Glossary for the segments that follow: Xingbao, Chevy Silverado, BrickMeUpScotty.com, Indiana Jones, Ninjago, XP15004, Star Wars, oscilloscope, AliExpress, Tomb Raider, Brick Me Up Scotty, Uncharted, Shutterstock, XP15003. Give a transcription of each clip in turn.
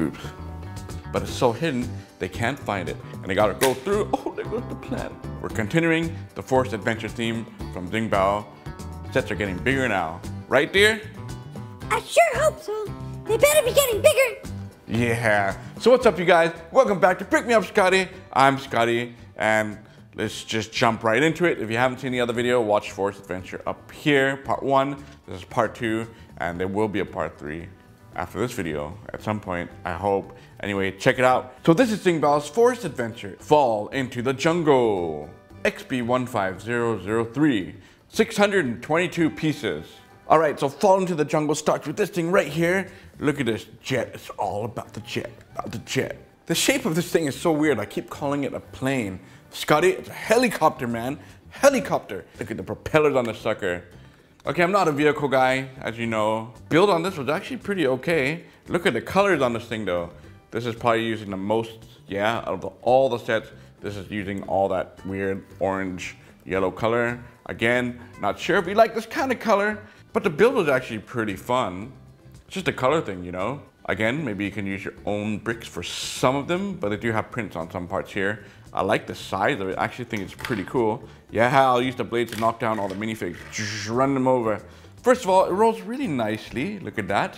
Oops. But it's so hidden, they can't find it. And they gotta go through, oh, there goes the planet. We're continuing the forest adventure theme from Xingbao. Sets are getting bigger now. Right, dear? I sure hope so. They better be getting bigger. Yeah. So what's up, you guys? Welcome back to Brick Me Up Scotty. I'm Scotty, and let's just jump right into it. If you haven't seen the other video, watch Forest Adventure up here, part 1. This is part 2, and there will be a part 3 after this video at some point, I hope. Anyway, check it out. So this is Xingbao's Forest Adventure. Fall into the Jungle. XP15003. 622 pieces. All right, so Fall into the Jungle starts with this thing right here. Look at this jet. It's all about the jet, about the jet. The shape of this thing is so weird. I keep calling it a plane. Scotty, it's a helicopter, man. Helicopter. Look at the propellers on the sucker. Okay, I'm not a vehicle guy, as you know. Build on this was actually pretty okay. Look at the colors on this thing, though. This is probably using the most, yeah, out of all the sets. This is using all that weird orange, yellow color. Again, not sure if we like this kind of color, but the build was actually pretty fun. It's just a color thing, you know? Again, maybe you can use your own bricks for some of them, but they do have prints on some parts here. I like the size of it. I actually think it's pretty cool. Yeah, I'll use the blades to knock down all the minifigs. Run them over. First of all, it rolls really nicely. Look at that.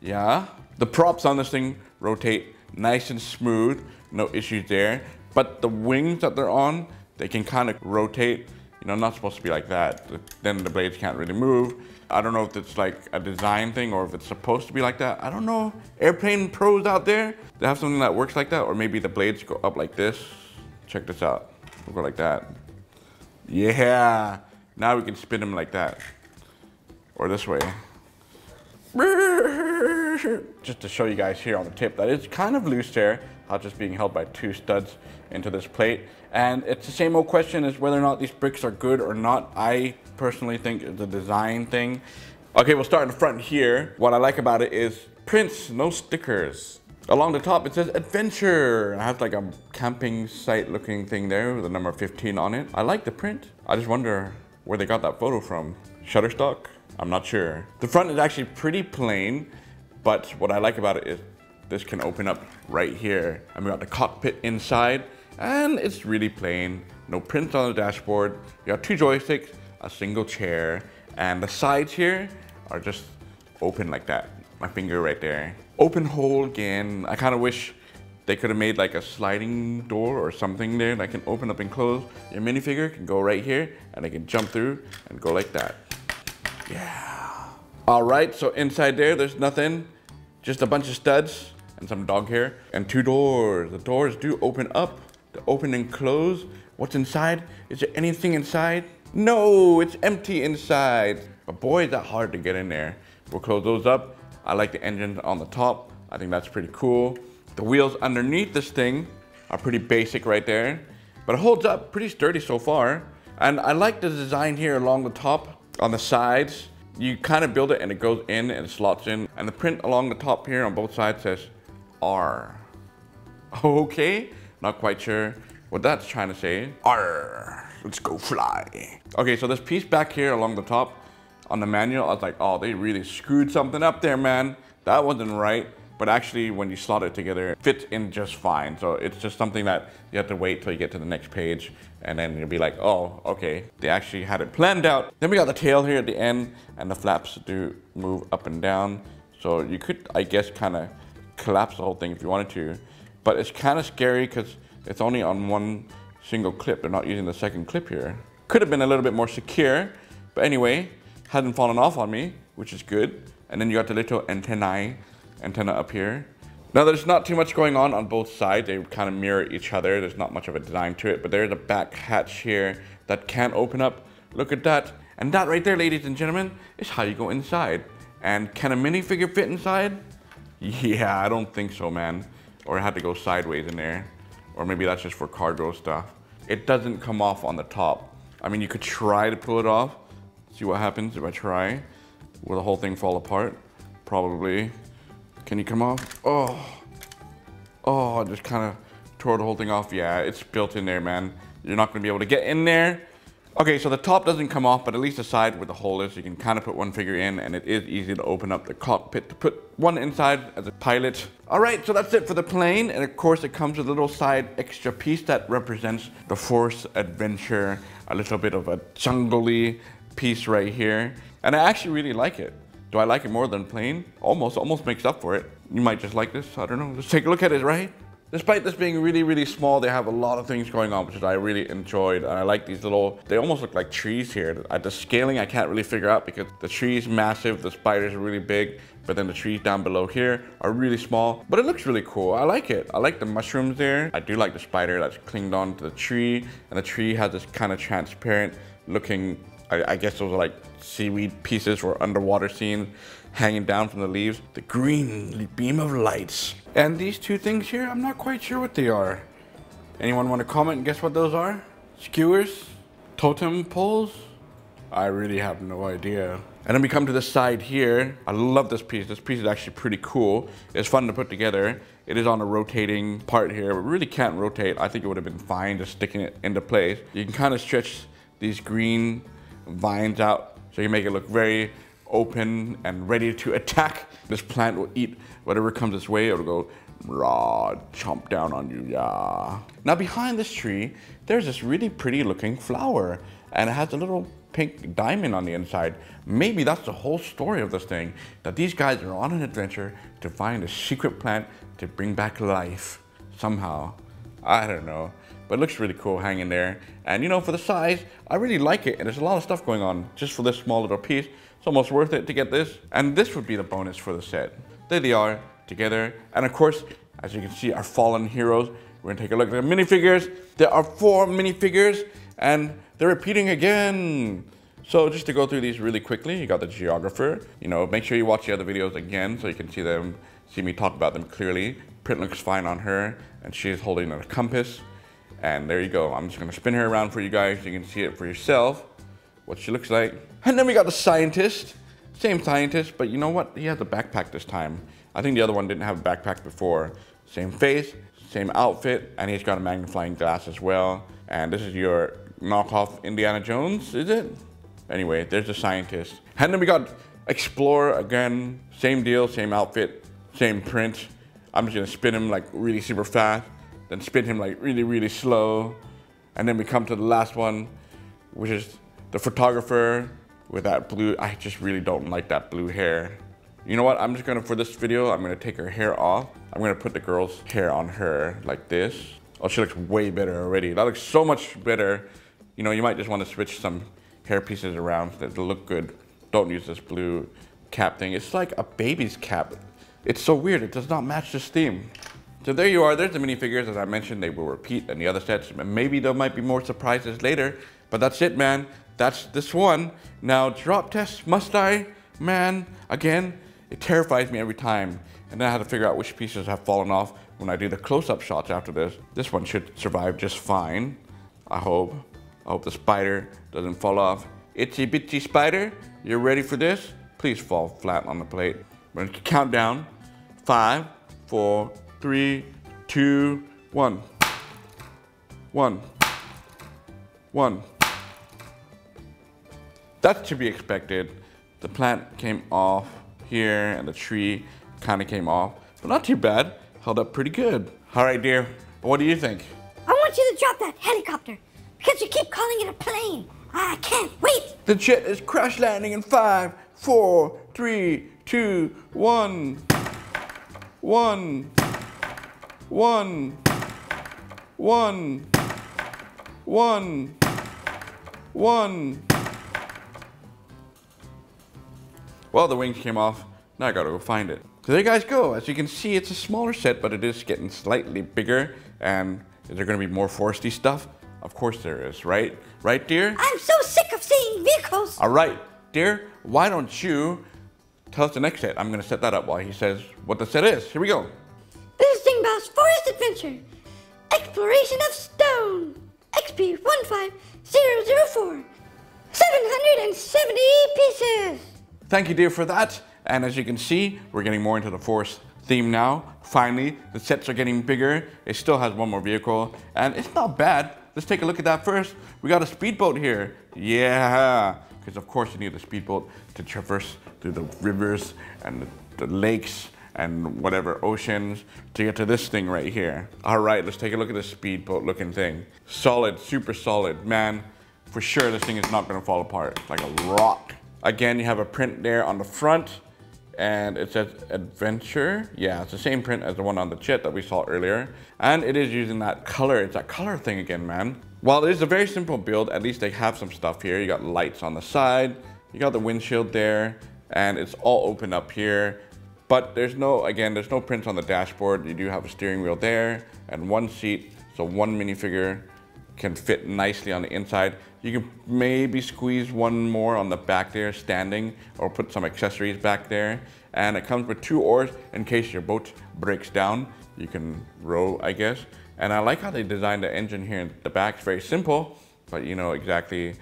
Yeah. The props on this thing rotate nice and smooth. No issues there. But the wings that they're on, they can kind of rotate. You know, not supposed to be like that. Then the blades can't really move. I don't know if it's like a design thing or if it's supposed to be like that. I don't know. Airplane pros out there, they have something that works like that, or maybe the blades go up like this. Check this out. We'll go like that. Yeah. Now we can spin them like that. Or this way. Just to show you guys here on the tip, that it's kind of loose there. Not just being held by 2 studs into this plate. And it's the same old question as whether or not these bricks are good or not. I personally think it's a design thing. Okay, we'll start in the front here. What I like about it is prints, no stickers. Along the top, it says adventure. I have like a camping site looking thing there with the number 15 on it. I like the print. I just wonder where they got that photo from. Shutterstock? I'm not sure. The front is actually pretty plain, but what I like about it is this can open up right here. And we got the cockpit inside, and it's really plain. No prints on the dashboard. You got 2 joysticks, a single chair, and the sides here are just open like that. My finger right there. Open hole again. I kind of wish they could have made like a sliding door or something there that can open up and close. Your minifigure can go right here, and they can jump through and go like that. Yeah. All right, so inside there's nothing. Just a bunch of studs and some dog hair, and 2 doors. The doors do open up, they open and close. What's inside? Is there anything inside? No, it's empty inside. But boy, is that hard to get in there. We'll close those up. I like the engines on the top. I think that's pretty cool. The wheels underneath this thing are pretty basic right there, but it holds up pretty sturdy so far. And I like the design here along the top, on the sides. You kind of build it and it goes in and slots in. And the print along the top here on both sides says R. Okay, not quite sure what that's trying to say. R, let's go fly. Okay, so this piece back here along the top on the manual, I was like, oh, they really screwed something up there, man. That wasn't right. But actually when you slot it together, it fits in just fine. So it's just something that you have to wait till you get to the next page, and then you'll be like, oh, okay, they actually had it planned out. Then we got the tail here at the end, and the flaps do move up and down. So you could, I guess, kind of collapse the whole thing if you wanted to, but it's kind of scary because it's only on one single clip. They're not using the second clip here. Could have been a little bit more secure, but anyway, hasn't fallen off on me, which is good. And then you got the little antenna up here. Now there's not too much going on both sides. They kind of mirror each other. There's not much of a design to it, but there's a back hatch here that can open up. Look at that. And that right there, ladies and gentlemen, is how you go inside. And can a minifigure fit inside? Yeah, I don't think so, man. Or it had to go sideways in there. Or maybe that's just for cargo stuff. It doesn't come off on the top. I mean, you could try to pull it off. See what happens if I try. Will the whole thing fall apart? Probably. Can you come off? Oh, I just kind of tore the whole thing off. Yeah, it's built in there, man. You're not gonna be able to get in there. Okay, so the top doesn't come off, but at least the side where the hole is, you can kind of put one figure in, and it is easy to open up the cockpit to put one inside as a pilot. All right, so that's it for the plane. And of course, it comes with a little side extra piece that represents the Force Adventure, a little bit of a jungle-y piece right here. And I actually really like it. Do I like it more than plane? Almost makes up for it. You might just like this, I don't know. Let's take a look at it, right? Despite this being really, really small, they have a lot of things going on, which is I really enjoyed. And I like these little, they almost look like trees here. At the scaling, I can't really figure out because the tree's massive, the spiders are really big, but then the trees down below here are really small, but it looks really cool. I like it. I like the mushrooms there. I do like the spider that's clinged on to the tree, and the tree has this kind of transparent looking, I guess those are like seaweed pieces for underwater scenes hanging down from the leaves. The green beam of lights. And these two things here, I'm not quite sure what they are. Anyone want to comment and guess what those are? Skewers? Totem poles? I really have no idea. And then we come to this side here. I love this piece. This piece is actually pretty cool. It's fun to put together. It is on a rotating part here, but really can't rotate. I think it would have been fine just sticking it into place. You can kind of stretch these green vines out so you make it look very open and ready to attack. This plant will eat whatever comes its way. It'll go raw, chomp down on you, yeah. Now behind this tree, there's this really pretty looking flower, and it has a little pink diamond on the inside. Maybe that's the whole story of this thing, that these guys are on an adventure to find a secret plant to bring back life somehow. I don't know, but it looks really cool hanging there. And you know, for the size, I really like it, and there's a lot of stuff going on just for this small little piece. It's almost worth it to get this. And this would be the bonus for the set. There they are, together. And of course, as you can see, our fallen heroes. We're gonna take a look at the minifigures. There are 4 minifigures, and they're repeating again. So just to go through these really quickly, you got the geographer. You know, make sure you watch the other videos again so you can see them, see me talk about them clearly. Print looks fine on her, and she's holding a compass. And there you go. I'm just gonna spin her around for you guys so you can see it for yourself, what she looks like. And then we got the scientist. Same scientist, but you know what? He has a backpack this time. I think the other one didn't have a backpack before. Same face, same outfit, and he's got a magnifying glass as well. And this is your knockoff Indiana Jones, is it? Anyway, there's the scientist. And then we got Explorer again. Same deal, same outfit, same print. I'm just gonna spin him like really super fast, then spin him like really, really slow. And then we come to the last one, which is the photographer with that blue. I just really don't like that blue hair. You know what? I'm just gonna, for this video, I'm gonna take her hair off. I'm gonna put the girl's hair on her like this. Oh, she looks way better already. That looks so much better. You know, you might just wanna switch some hair pieces around so that they look good. Don't use this blue cap thing. It's like a baby's cap. It's so weird, it does not match this theme. So there you are, there's the minifigures. As I mentioned, they will repeat in the other sets, and maybe there might be more surprises later, but that's it, man. That's this one. Now, drop test, must I? Man, again, it terrifies me every time. And then I had to figure out which pieces have fallen off when I do the close-up shots after this. This one should survive just fine, I hope. I hope the spider doesn't fall off. Itchy bitchy spider, you're ready for this? Please fall flat on the plate. We're gonna count down, 5, 4, 3, 2, 1. 1, 1. That's to be expected. The plant came off here, and the tree kind of came off, but not too bad. Held up pretty good. All right, dear, what do you think? I want you to drop that helicopter because you keep calling it a plane. I can't wait. The jet is crash landing in 5, 4, 3, 2, 1. 1, 1, 1, 1, 1. Well, the wings came off. Now I gotta go find it. So there you guys go. As you can see, it's a smaller set, but it is getting slightly bigger. And is there gonna be more foresty stuff? Of course there is, right? Right, dear? I'm so sick of seeing vehicles. All right, dear, why don't you tell us the next set? I'm gonna set that up while he says what the set is. Here we go. This is Xingbao's Forest Adventure. Exploration of Stone. XP15004. 770 pieces. Thank you, dear, for that. And as you can see, we're getting more into the forest theme now. Finally, the sets are getting bigger. It still has one more vehicle, and it's not bad. Let's take a look at that first. We got a speedboat here. Yeah, because of course you need a speedboat to traverse through the rivers and the lakes and whatever oceans to get to this thing right here. All right, let's take a look at this speedboat looking thing. Solid, super solid, man. For sure this thing is not gonna fall apart, like a rock. Again, you have a print there on the front and it says adventure. Yeah, it's the same print as the one on the chit that we saw earlier. And it is using that color. It's that color thing again, man. While it is a very simple build, at least they have some stuff here. You got lights on the side, you got the windshield there, and it's all open up here. But there's no, again, there's no prints on the dashboard. You do have a steering wheel there and one seat. So one minifigure can fit nicely on the inside. You can maybe squeeze one more on the back there standing, or put some accessories back there. And it comes with two oars in case your boat breaks down. You can row, I guess. And I like how they designed the engine here in the back. It's very simple, but you know exactly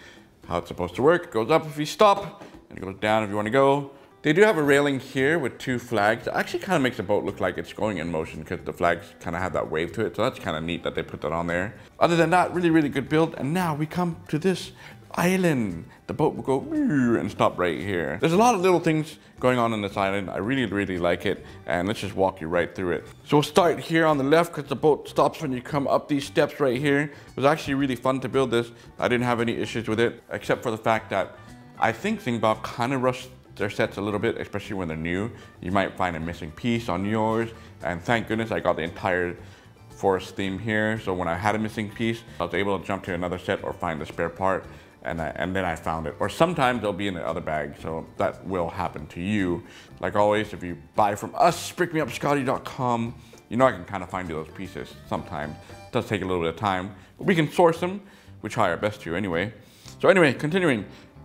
how it's supposed to work. It goes up if you stop, and it goes down if you want to go. They do have a railing here with two flags. It actually kind of makes the boat look like it's going in motion because the flags kind of have that wave to it. So that's kind of neat that they put that on there. Other than that, really, really good build. And now we come to this island. The boat will go and stop right here. There's a lot of little things going on in this island. I really, really like it. And let's just walk you right through it. So we'll start here on the left because the boat stops when you come up these steps right here. It was actually really fun to build this. I didn't have any issues with it, except for the fact that I think Xingbao kind of rushed their sets a little bit, especially when they're new. You might find a missing piece on yours, and thank goodness I got the entire forest theme here. So when I had a missing piece, I was able to jump to another set or find a spare part, and then I found it. Or sometimes they'll be in the other bag, so that will happen to you. Like always, if you buy from us, BrickMeUpScotty.com, you know I can kind of find you those pieces sometimes. It does take a little bit of time, but we can source them. We try our best to anyway. So anyway, continuing,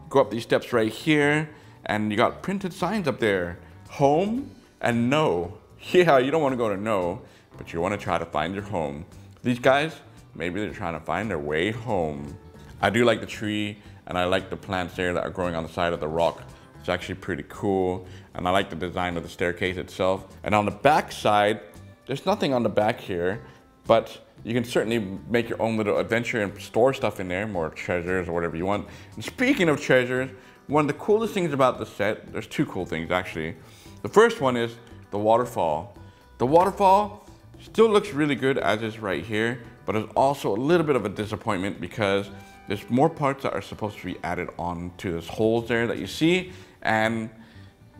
go up these steps right here, and you got printed signs up there. Home and no. Yeah, you don't want to go to no, but you want to try to find your home. These guys, maybe they're trying to find their way home. I do like the tree, and I like the plants there that are growing on the side of the rock. It's actually pretty cool. And I like the design of the staircase itself. And on the back side, there's nothing on the back here, but you can certainly make your own little adventure and store stuff in there, more treasures or whatever you want. And speaking of treasures, one of the coolest things about the set, there's two cool things actually. The first one is the waterfall. The waterfall still looks really good as is right here, but it's also a little bit of a disappointment because there's more parts that are supposed to be added on to those holes there that you see. And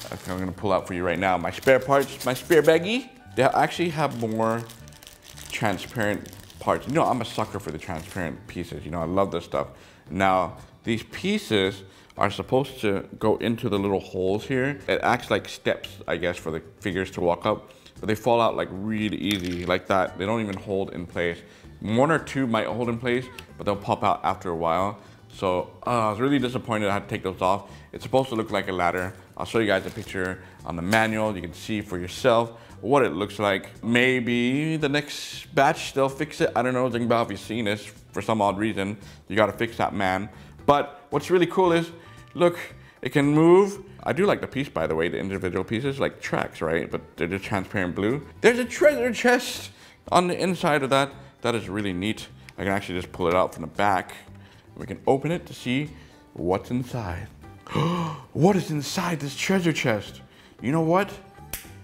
I'm gonna pull out for you right now my spare parts, my spare baggie. They actually have more transparent parts. You know, I'm a sucker for the transparent pieces. You know, I love this stuff. Now, these pieces are supposed to go into the little holes here. It acts like steps, I guess, for the figures to walk up, but they fall out like really easy, like that. They don't even hold in place. One or two might hold in place, but they'll pop out after a while. So I was really disappointed I had to take those off. It's supposed to look like a ladder. I'll show you guys a picture on the manual. You can see for yourself what it looks like. Maybe the next batch they'll fix it. I don't know, Xingbao, if you've seen this for some odd reason, you gotta fix that, man. But what's really cool is, look, it can move. I do like the piece, by the way, the individual pieces, like tracks, right? But they're just transparent blue. There's a treasure chest on the inside of that. That is really neat. I can actually just pull it out from the back. We can open it to see what's inside. What is inside this treasure chest? You know what?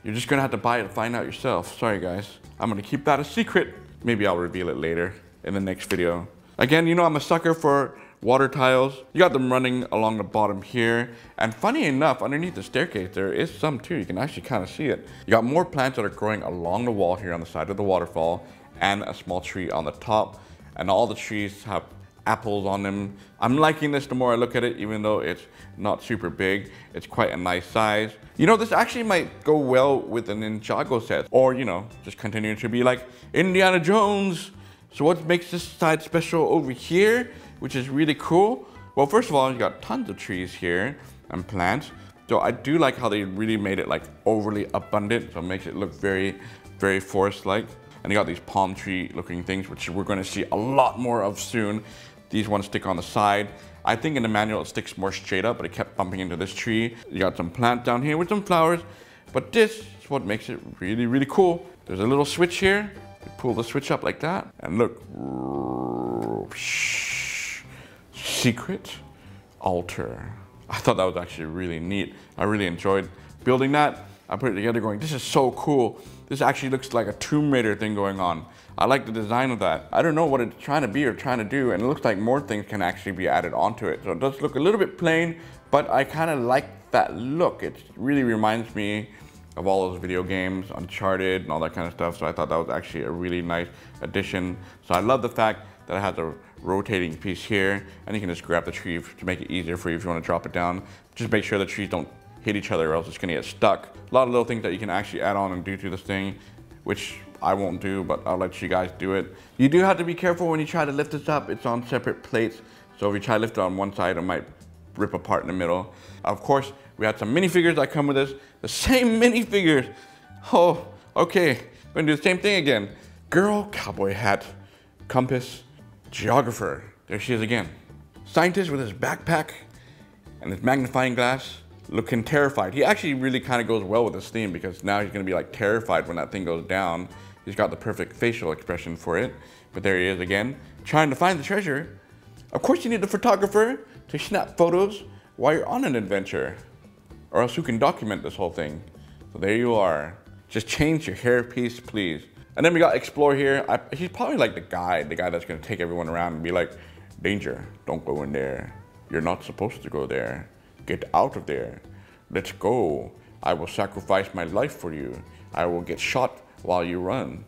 You're just gonna have to buy it and find out yourself. Sorry guys, I'm gonna keep that a secret. Maybe I'll reveal it later in the next video. Again, you know I'm a sucker for water tiles. You got them running along the bottom here. And funny enough, underneath the staircase, there is some too. You can actually kind of see it. You got more plants that are growing along the wall here on the side of the waterfall, and a small tree on the top. And all the trees have apples on them. I'm liking this the more I look at it, even though it's not super big. It's quite a nice size. You know, this actually might go well with an Ninjago set, or, you know, just continue to be like Indiana Jones. So what makes this side special over here, which is really cool? Well, first of all, you got tons of trees here and plants. So I do like how they really made it like overly abundant. So it makes it look very, very forest-like. And you got these palm tree looking things, which we're gonna see a lot more of soon. These ones stick on the side. I think in the manual it sticks more straight up, but it kept bumping into this tree. You got some plant down here with some flowers, but this is what makes it really, really cool. There's a little switch here. You pull the switch up like that, and look, secret altar. I thought that was actually really neat. I really enjoyed building that. I put it together going, this is so cool. This actually looks like a Tomb Raider thing going on. I like the design of that. I don't know what it's trying to be or trying to do, and it looks like more things can actually be added onto it. So it does look a little bit plain, but I kind of like that look. It really reminds me of all those video games, Uncharted and all that kind of stuff. So I thought that was actually a really nice addition. So I love the fact that it has a rotating piece here, and you can just grab the tree to make it easier for you if you want to drop it down. Just make sure the trees don't hit each other or else it's gonna get stuck. A lot of little things that you can actually add on and do to this thing, which I won't do, but I'll let you guys do it. You do have to be careful when you try to lift this up. It's on separate plates, so if you try to lift it on one side, it might rip apart in the middle. Of course, we had some minifigures that come with this. The same minifigures. Oh, okay. I'm gonna do the same thing again. Girl, cowboy hat, compass, geographer. There she is again. Scientist with his backpack and his magnifying glass, looking terrified. He actually really kind of goes well with this theme because now he's gonna be like terrified when that thing goes down. He's got the perfect facial expression for it. But there he is again, trying to find the treasure. Of course you need the photographer to snap photos while you're on an adventure, or else who can document this whole thing. So there you are. Just change your hairpiece, please. And then we got Explore here. He's probably like the guide, that's gonna take everyone around and be like, danger, don't go in there. You're not supposed to go there. Get out of there. Let's go. I will sacrifice my life for you. I will get shot while you run.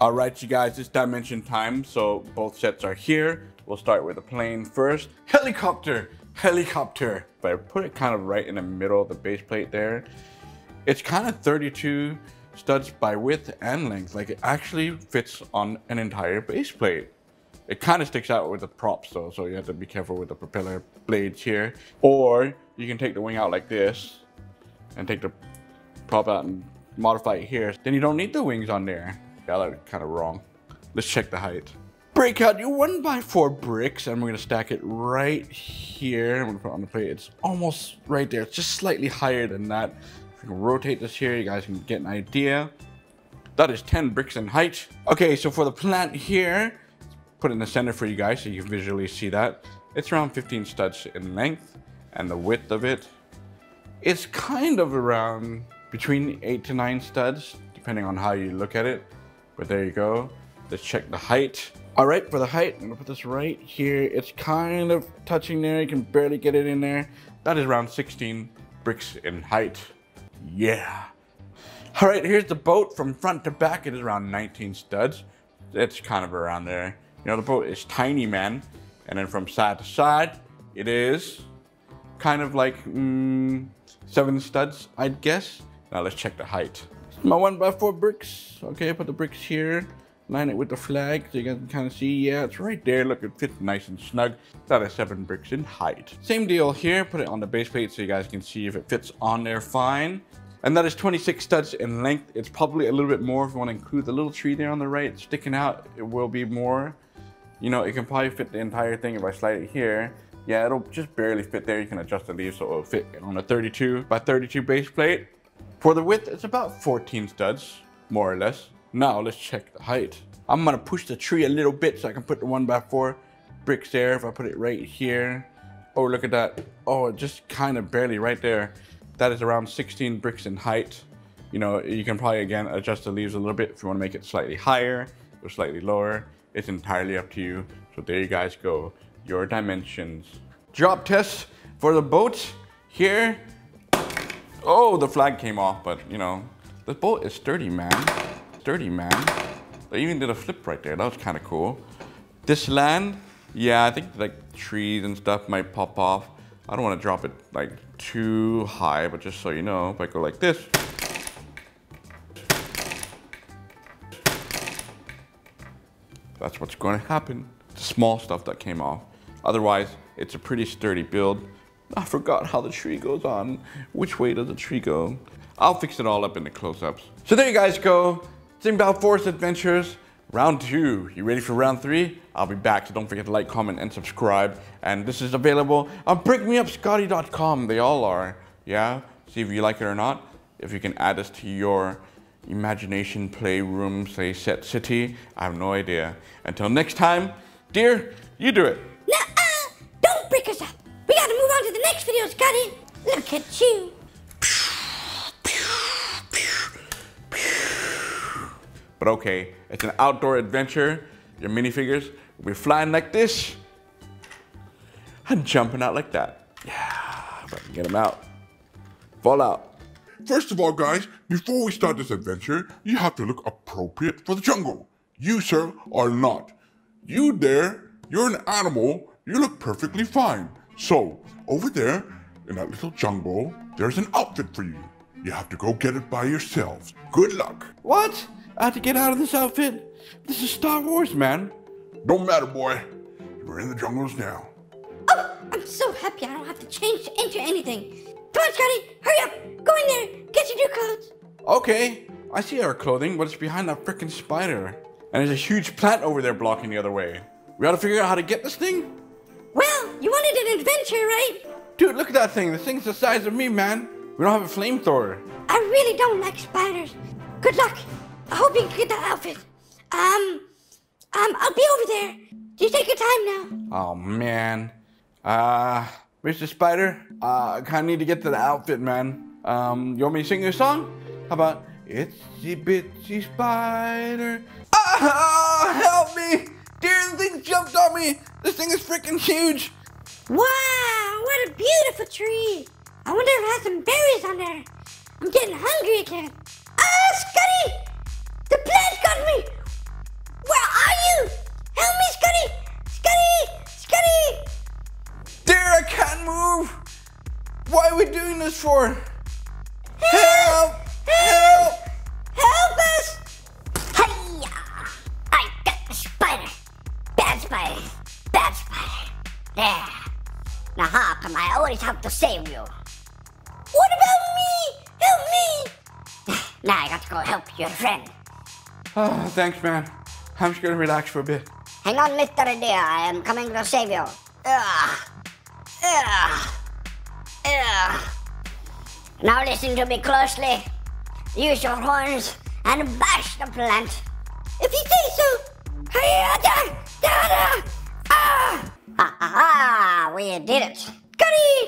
All right, you guys, it's dimension time. So both sets are here. We'll start with the plane first. Helicopter, helicopter. But I put it kind of right in the middle of the base plate there. It's kind of 32 studs by width and length. Like it actually fits on an entire base plate. It kind of sticks out with the props though, so you have to be careful with the propeller blades here. Or you can take the wing out like this and take the prop out and modify it here. Then you don't need the wings on there. Yeah, that was kind of wrong. Let's check the height. Break out your 1x4 bricks, and we're gonna stack it right here. I'm gonna put it on the plate. It's almost right there. It's just slightly higher than that. If we can rotate this here, you guys can get an idea. That is 10 bricks in height. Okay, so for the plant here, put it in the center for you guys so you can visually see that. It's around 15 studs in length, and the width of it is kind of around between 8 to 9 studs, depending on how you look at it. But there you go. Let's check the height. All right, for the height, I'm gonna put this right here. It's kind of touching there. You can barely get it in there. That is around 16 bricks in height. Yeah. All right, here's the boat from front to back. It is around 19 studs. It's kind of around there. You know, the boat is tiny, man. And then from side to side, it is kind of like 7 studs, I'd guess. Now let's check the height. My 1x4 bricks. Okay, I put the bricks here. Line it with the flag so you can kind of see. Yeah, it's right there. Look, it fits nice and snug. That is 7 bricks in height. Same deal here. Put it on the base plate so you guys can see if it fits on there fine. And that is 26 studs in length. It's probably a little bit more if you want to include the little tree there on the right sticking out. It will be more. You know, it can probably fit the entire thing if I slide it here. Yeah, it'll just barely fit there. You can adjust the leaves so it'll fit on a 32x32 base plate. For the width, it's about 14 studs, more or less. Now let's check the height. I'm gonna push the tree a little bit so I can put the 1x4 bricks there. If I put it right here. Oh, look at that. Oh, just kind of barely right there. That is around 16 bricks in height. You know, you can probably, again, adjust the leaves a little bit if you wanna make it slightly higher or slightly lower. It's entirely up to you. So there you guys go, your dimensions. Drop test for the boat here. Oh, the flag came off, but you know, the boat is sturdy, man. Sturdy, man. They even did a flip right there. That was kind of cool. This land, yeah, I think like trees and stuff might pop off. I don't want to drop it like too high, but just so you know, if I go like this, that's what's going to happen. The small stuff that came off. Otherwise, it's a pretty sturdy build. I forgot how the tree goes on. Which way does the tree go? I'll fix it all up in the close-ups. So there you guys go. Xingbao Forest Adventures, round 2. You ready for round 3? I'll be back, so don't forget to like, comment, and subscribe. And this is available on BrickMeUpScotty.com. They all are. Yeah? See if you like it or not. If you can add this to your imagination playroom, say set city, I have no idea. Until next time, dear, You do it. Nuh-uh. Don't brick us up. We gotta move on to the next video, Scotty. Look at you. But okay, it's an outdoor adventure. Your minifigures will be flying like this and jumping out like that. Yeah, if I can get them out. Fall out. First of all, guys, before we start this adventure, you have to look appropriate for the jungle. You, sir, are not. You there, you're an animal. You look perfectly fine. So, over there, in that little jungle, there's an outfit for you. You have to go get it by yourselves. Good luck. What? I have to get out of this outfit? This is Star Wars, man. Don't matter, boy. We're in the jungles now. Oh, I'm so happy I don't have to change into anything. Come on, Scotty, hurry up. Go in there, get your new clothes. Okay, I see our clothing, but it's behind that frickin' spider. And there's a huge plant over there blocking the other way. We gotta figure out how to get this thing? Well, you wanted an adventure, right? Dude, look at that thing. The thing's the size of me, man. We don't have a flamethrower. I really don't like spiders. Good luck. I hope you can get that outfit. I'll be over there. You take your time now. Oh, man. Mr. Spider, I kind of need to get to the outfit, man. You want me to sing you a song? How about, Itsy Bitsy Spider. Oh, help me! Dear, the thing jumped on me. This thing is freaking huge. Wow, what a beautiful tree. I wonder if it has some berries on there. I'm getting hungry again. Ah, Scotty! The plant got me! Where are you? Help me, Scotty! Scotty! Scotty! There, I can't move! Why are we doing this for? Help! Help! Help us! Hiya! I got the spider! Bad spider! Bad spider! There! Now how come I always have to save you? What about me? Help me! Now I got to go help your friend. Oh, thanks, man. I'm just gonna relax for a bit. Hang on, Mr. Deer. I am coming to save you. Now listen to me closely. Use your horns and bash the plant. If you say so. We did it. Scotty,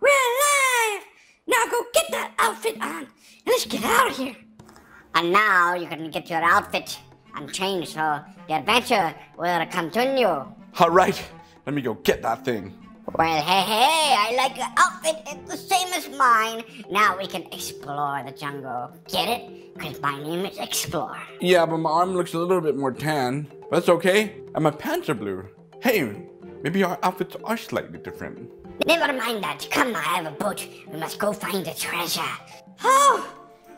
we're alive. Now go get that outfit on and let's get out of here. And now you can get your outfit and change, so the adventure will continue. All right, let me go get that thing. Well, hey, I like your outfit. It's the same as mine. Now we can explore the jungle. Get it? Because my name is Explore. Yeah, but my arm looks a little bit more tan. But that's okay. And my pants are blue. Hey, maybe our outfits are slightly different. Never mind that. Come, I have a boat. We must go find the treasure. Oh!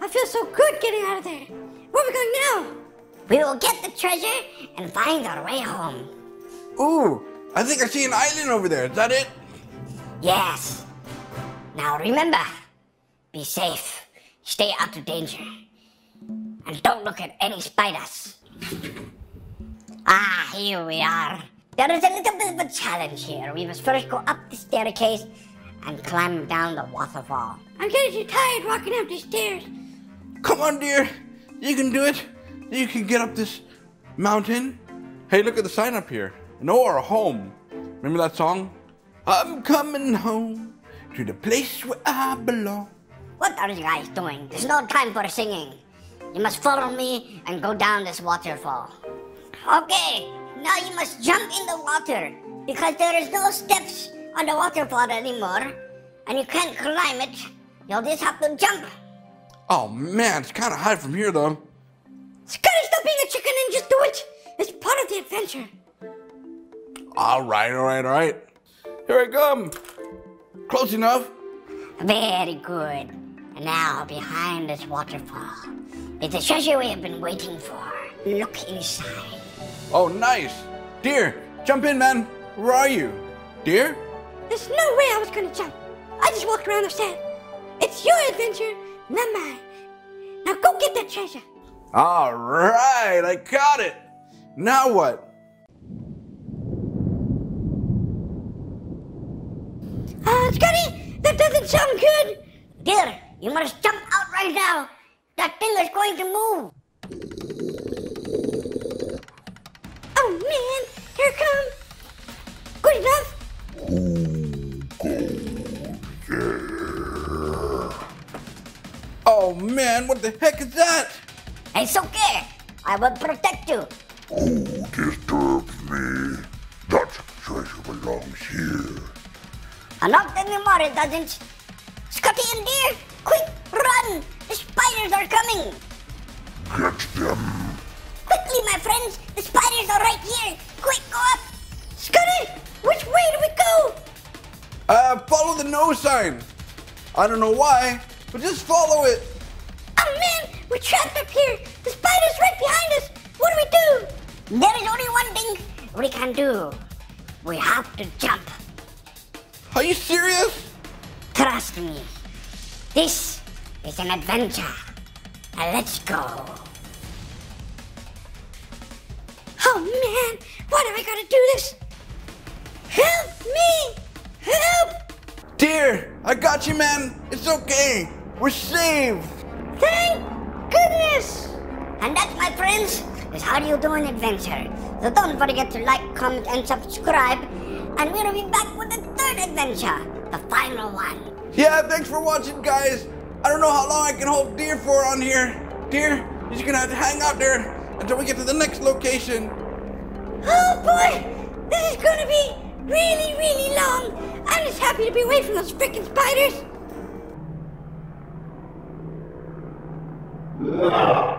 I feel so good getting out of there. Where are we going now? We will get the treasure and find our way home. Ooh, I think I see an island over there. Is that it? Yes. Now remember, be safe, stay out of danger, and don't look at any spiders. Ah, here we are. There is a little bit of a challenge here. We must first go up the staircase and climb down the waterfall. I'm getting too tired walking up the stairs. Come on, dear. You can do it. You can get up this mountain. Hey, look at the sign up here. No, our home. Remember that song? I'm coming home to the place where I belong. What are you guys doing? There's no time for singing. You must follow me and go down this waterfall. Okay, now you must jump in the water because there is no steps on the waterfall anymore. And you can't climb it. You'll just have to jump. Oh, man, it's kind of high from here, though. Scotty, stop being a chicken and just do it. It's part of the adventure. All right. Here I come. Close enough. Very good. And now, behind this waterfall, it's the treasure we have been waiting for. Look inside. Oh, nice. Deer, jump in, man. Where are you? Deer? There's no way I was going to jump. I just walked around upset. It's your adventure, not mine. Now go get that treasure. All right, I got it. Now what? Scotty, that doesn't sound good. Dear, you must jump out right now. That thing is going to move. Oh, man, here it comes. Good enough? Oh, go, yeah. Oh man, what the heck is that? It's okay. I will protect you. Who disturbs me? That treasure belongs here. Enough anymore, it doesn't. Scotty and Deer, quick, run! The spiders are coming! Get them! Quickly, my friends! The spiders are right here! Quick, go up! Scotty, which way do we go? Follow the no sign. I don't know why, but just follow it. Oh man, we're trapped up here. The spider's right behind us. What do? There is only one thing we can do. We have to jump. Are you serious? Trust me. This is an adventure. Now let's go. Oh man, why do I gotta do this? Help me! Help! Dear, I got you, man. It's okay. We're saved. Thank goodness! And that, my friends, is how you do an adventure. So don't forget to like, comment, and subscribe. And we'll be back with the third adventure, the final one. Yeah, thanks for watching, guys. I don't know how long I can hold Deer for on here. Deer, you're just gonna have to hang out there until we get to the next location. Oh boy, this is gonna be really, really long. I'm just happy to be away from those freaking spiders.